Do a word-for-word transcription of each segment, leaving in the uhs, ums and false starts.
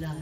blood.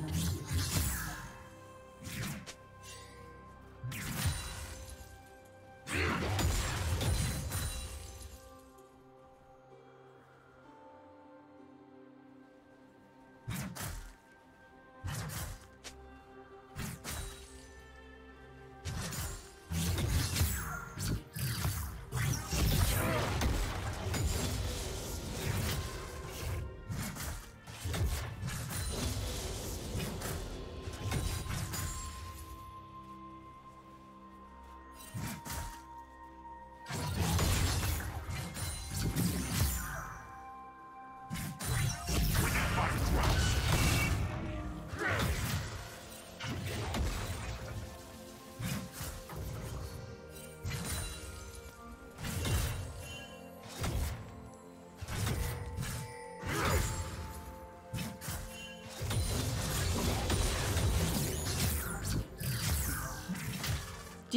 Do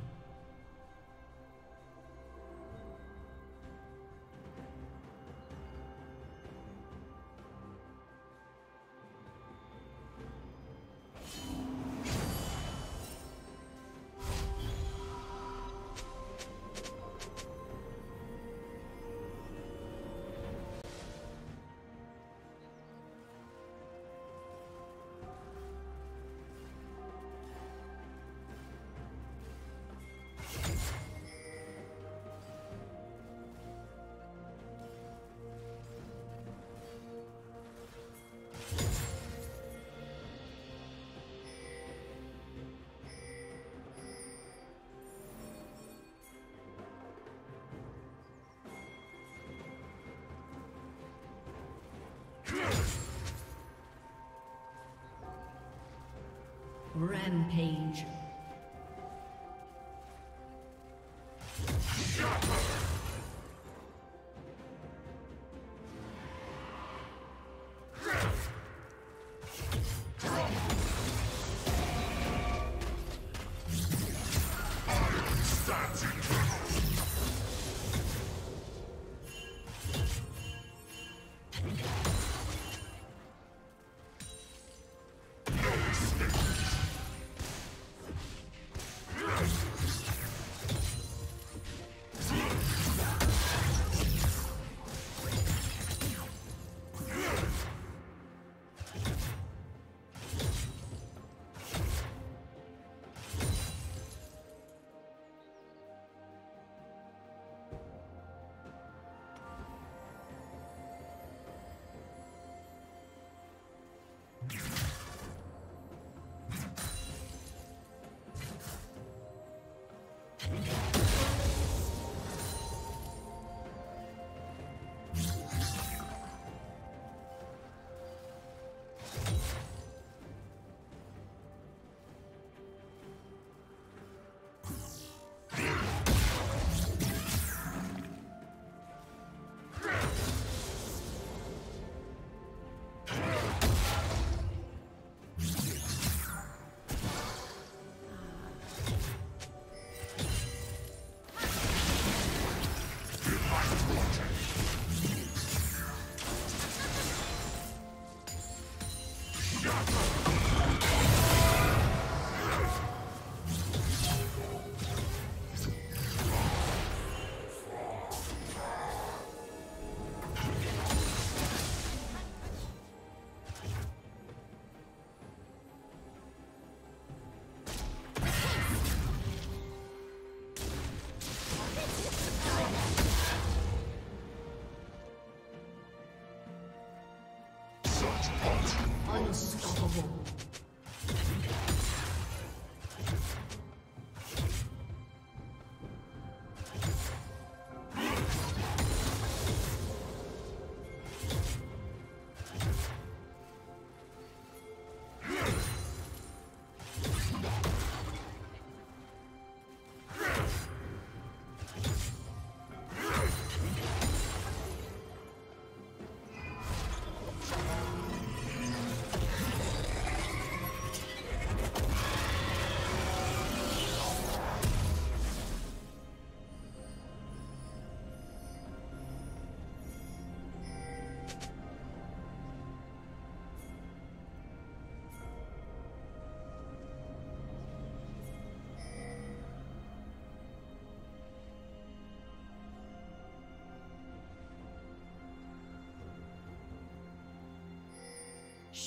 Rampage.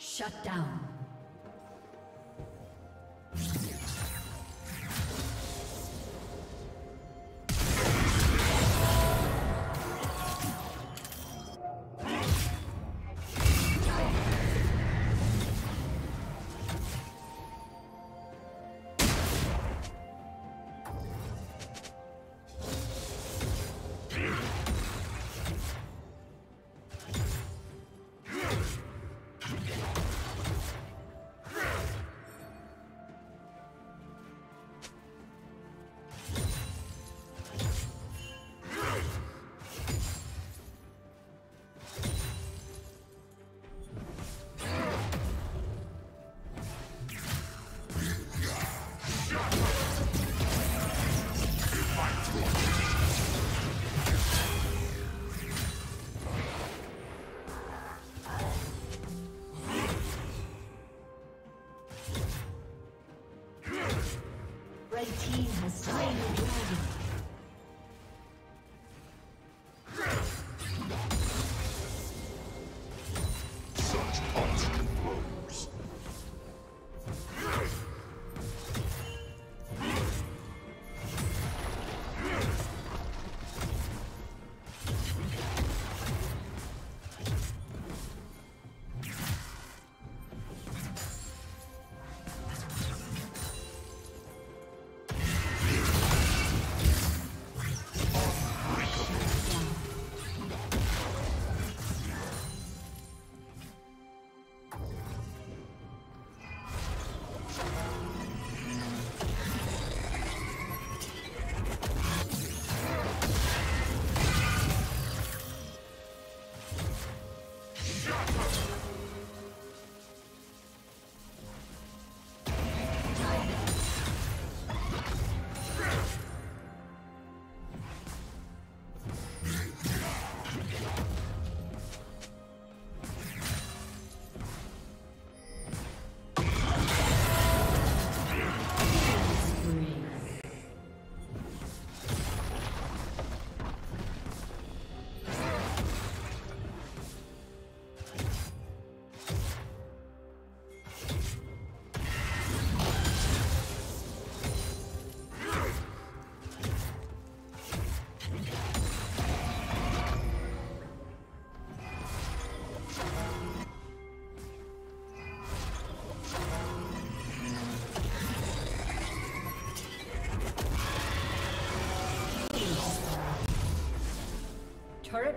Shut down.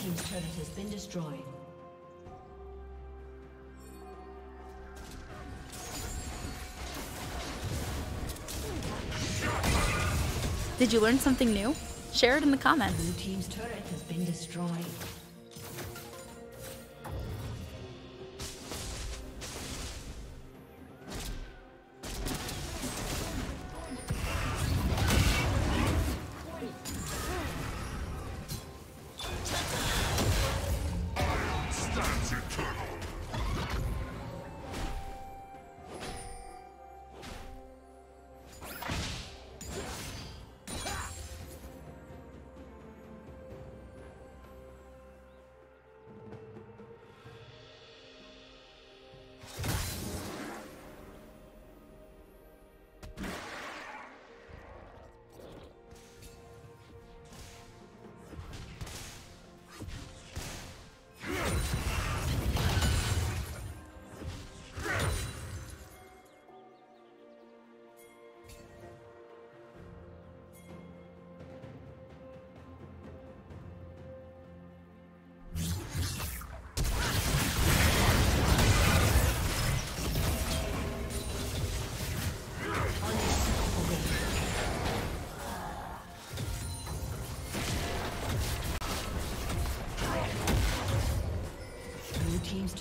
Team's turret has been destroyed. Did you learn something new? Share it in the comments. Blue team's turret has been destroyed. Team's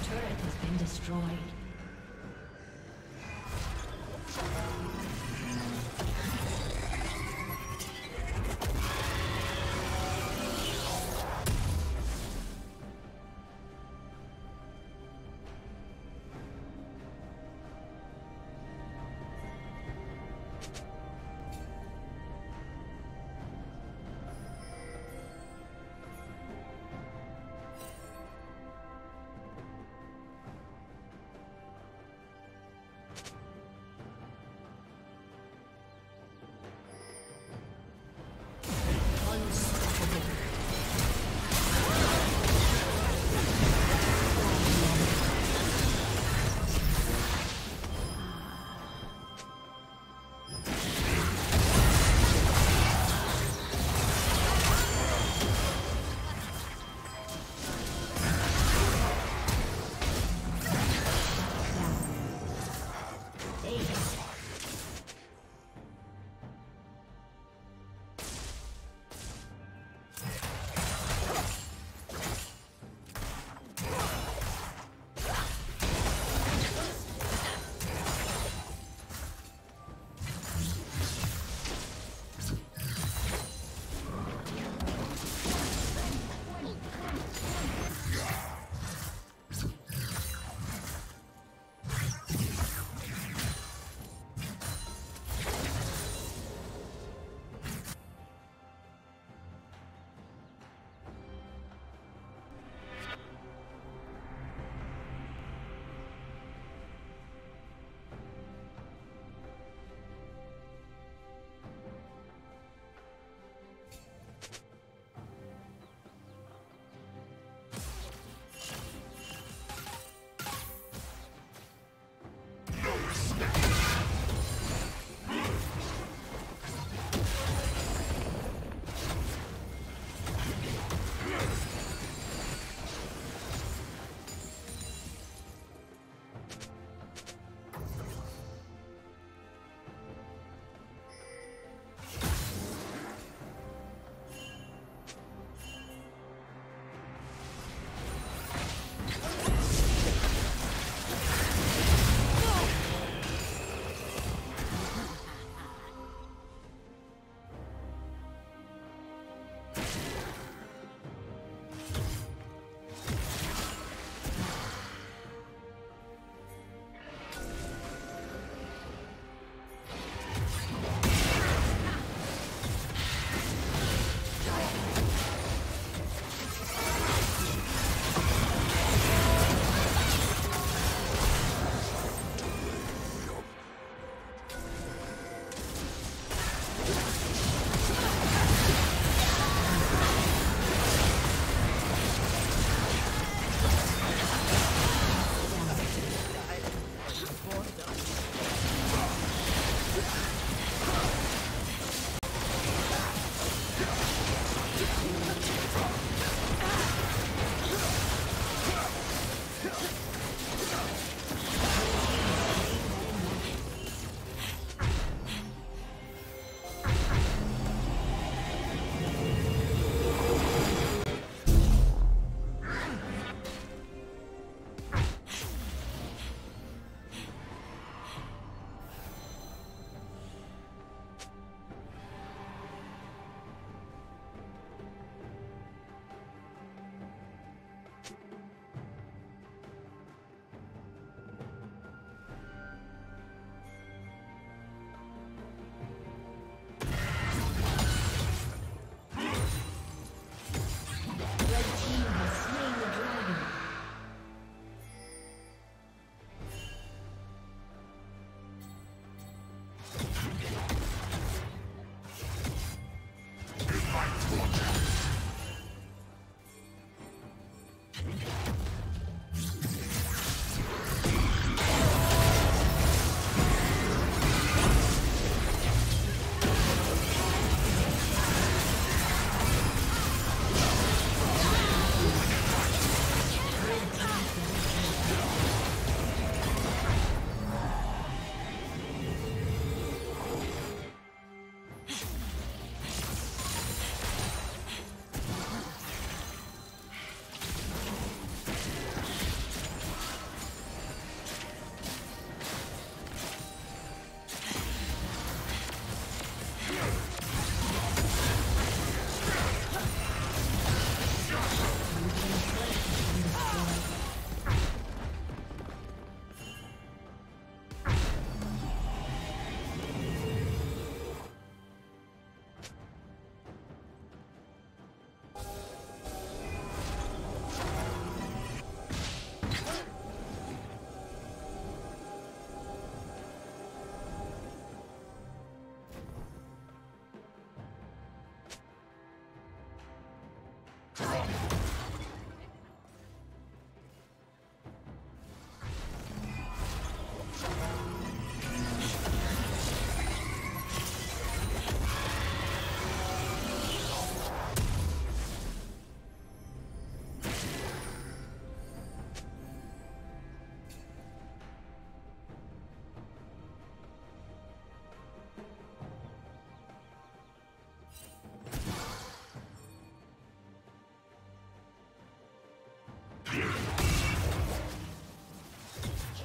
turret has been destroyed.